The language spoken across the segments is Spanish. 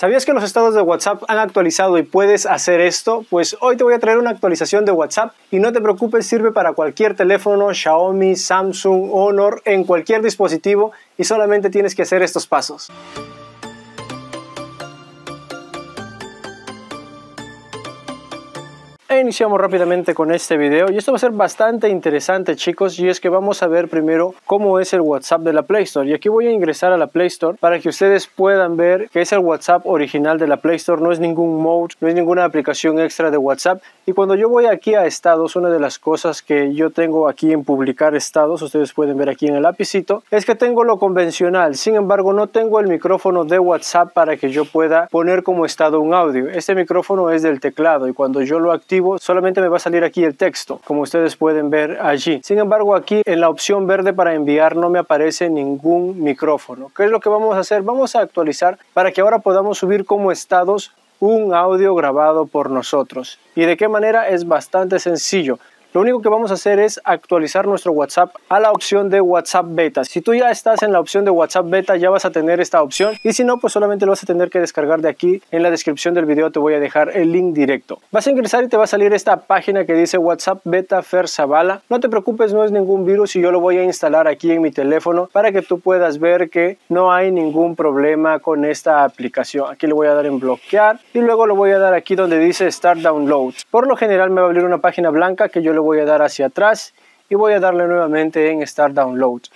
¿Sabías que los estados de WhatsApp han actualizado y puedes hacer esto? Pues hoy te voy a traer una actualización de WhatsApp y no te preocupes, sirve para cualquier teléfono, Xiaomi, Samsung, Honor, en cualquier dispositivo y solamente tienes que hacer estos pasos. Iniciamos rápidamente con este video y esto va a ser bastante interesante, chicos, y es que vamos a ver primero cómo es el WhatsApp de la Play Store. Y aquí voy a ingresar a la Play Store para que ustedes puedan ver que es el WhatsApp original de la Play Store, no es ningún mode, no es ninguna aplicación extra de WhatsApp. Y cuando yo voy aquí a estados, una de las cosas que yo tengo aquí en publicar estados, ustedes pueden ver aquí en el lapicito, es que tengo lo convencional. Sin embargo, no tengo el micrófono de WhatsApp para que yo pueda poner como estado un audio. Este micrófono es del teclado y cuando yo lo activo solamente me va a salir aquí el texto, como ustedes pueden ver allí. Sin embargo, aquí en la opción verde para enviar no me aparece ningún micrófono. ¿Qué es lo que vamos a hacer? Vamos a actualizar para que ahora podamos subir como estados un audio grabado por nosotros. ¿Y de qué manera? Es bastante sencillo. Lo único que vamos a hacer es actualizar nuestro WhatsApp a la opción de WhatsApp Beta. Si tú ya estás en la opción de WhatsApp Beta, ya vas a tener esta opción. Y si no, pues solamente lo vas a tener que descargar de aquí. En la descripción del video te voy a dejar el link directo. Vas a ingresar y te va a salir esta página que dice WhatsApp Beta Fer Zavala. No te preocupes, no es ningún virus y yo lo voy a instalar aquí en mi teléfono para que tú puedas ver que no hay ningún problema con esta aplicación. Aquí le voy a dar en bloquear y luego lo voy a dar aquí donde dice Start Downloads. Por lo general me va a abrir una página blanca que yo le voy a dar hacia atrás y voy a darle nuevamente en Start Downloads.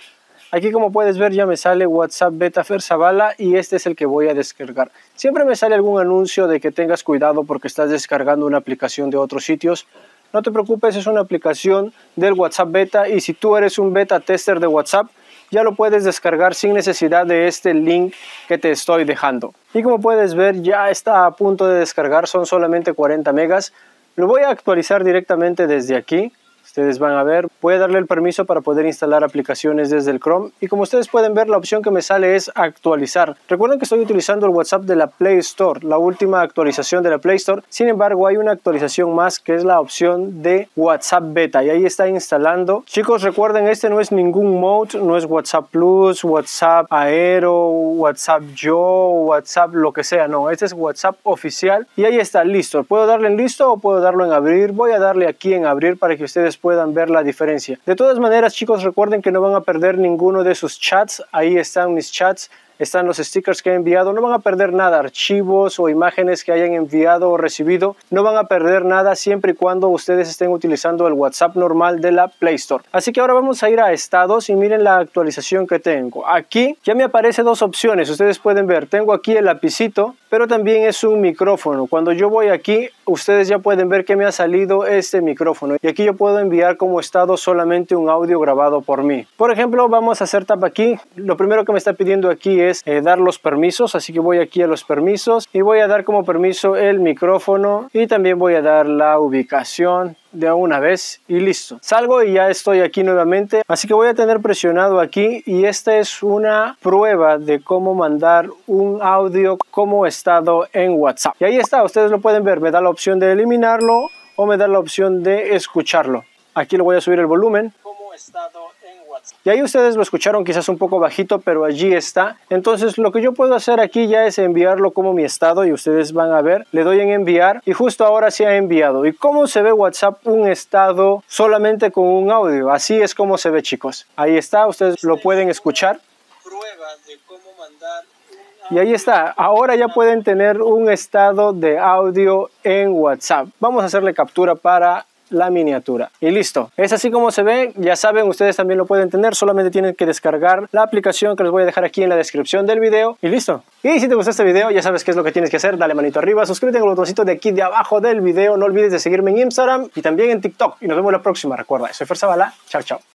Aquí, como puedes ver, ya me sale WhatsApp Beta Fer Zavala y este es el que voy a descargar. Siempre me sale algún anuncio de que tengas cuidado porque estás descargando una aplicación de otros sitios. No te preocupes, es una aplicación del WhatsApp Beta y si tú eres un beta tester de WhatsApp, ya lo puedes descargar sin necesidad de este link que te estoy dejando. Y como puedes ver, ya está a punto de descargar, son solamente 40 megas. Lo voy a actualizar directamente desde aquí, ustedes van a ver. Voy a darle el permiso para poder instalar aplicaciones desde el Chrome. Y como ustedes pueden ver, la opción que me sale es actualizar. Recuerden que estoy utilizando el WhatsApp de la Play Store, la última actualización de la Play Store. Sin embargo, hay una actualización más que es la opción de WhatsApp Beta. Y ahí está instalando. Chicos, recuerden, este no es ningún mode. No es WhatsApp Plus, WhatsApp Aero, WhatsApp Yo, WhatsApp lo que sea. No, este es WhatsApp oficial. Y ahí está, listo. Puedo darle en listo o puedo darlo en abrir. Voy a darle aquí en abrir para que ustedes puedan ver la diferencia. De todas maneras, chicos, recuerden que no van a perder ninguno de sus chats. Ahí están mis chats. Están los stickers que he enviado, no van a perder nada, archivos o imágenes que hayan enviado o recibido, no van a perder nada siempre y cuando ustedes estén utilizando el WhatsApp normal de la Play Store. Así que ahora vamos a ir a estados y miren la actualización que tengo. Aquí ya me aparecen dos opciones, ustedes pueden ver, tengo aquí el lapicito, pero también es un micrófono. Cuando yo voy aquí, ustedes ya pueden ver que me ha salido este micrófono y aquí yo puedo enviar como estado solamente un audio grabado por mí. Por ejemplo, vamos a hacer tap aquí, lo primero que me está pidiendo aquí es dar los permisos, así que voy aquí a los permisos y voy a dar como permiso el micrófono y también voy a dar la ubicación de una vez y listo. Salgo y ya estoy aquí nuevamente, así que voy a tener presionado aquí y esta es una prueba de cómo mandar un audio como estado en WhatsApp. Y ahí está, ustedes lo pueden ver, me da la opción de eliminarlo o me da la opción de escucharlo. Aquí le voy a subir el volumen. Como estado en WhatsApp. Y ahí ustedes lo escucharon quizás un poco bajito, pero allí está. Entonces lo que yo puedo hacer aquí ya es enviarlo como mi estado y ustedes van a ver. Le doy en enviar y justo ahora se ha enviado. ¿Y cómo se ve WhatsApp un estado solamente con un audio? Así es como se ve, chicos. Ahí está, ustedes lo pueden escuchar. Prueba de cómo mandar. Y ahí está, ahora ya pueden tener un estado de audio en WhatsApp. Vamos a hacerle captura para la miniatura y listo. Es así como se ve, ya saben, ustedes también lo pueden tener, solamente tienen que descargar la aplicación que les voy a dejar aquí en la descripción del video y listo. Y si te gustó este video, ya sabes qué es lo que tienes que hacer, dale manito arriba, suscríbete en el botoncito de aquí de abajo del video, no olvides de seguirme en Instagram y también en TikTok y nos vemos la próxima. Recuerda, soy Fer Zavala, chao chao.